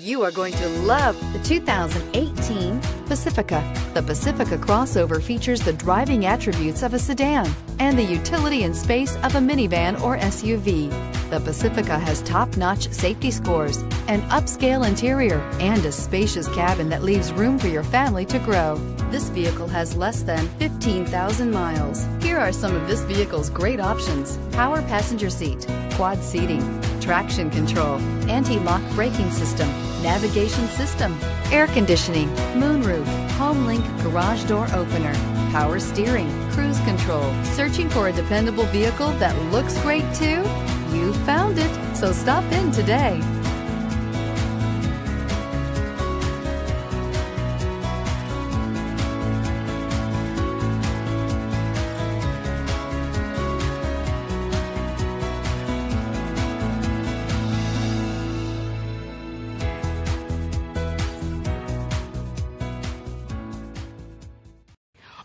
You are going to love the 2018 Pacifica. The Pacifica crossover features the driving attributes of a sedan and the utility and space of a minivan or SUV. The Pacifica has top-notch safety scores, an upscale interior, and a spacious cabin that leaves room for your family to grow. This vehicle has less than 15,000 miles. Here are some of this vehicle's great options: power passenger seat, quad seating, traction control, anti-lock braking system, navigation system, air conditioning, moonroof, HomeLink garage door opener, power steering, cruise control. Searching for a dependable vehicle that looks great too? You found it, so stop in today.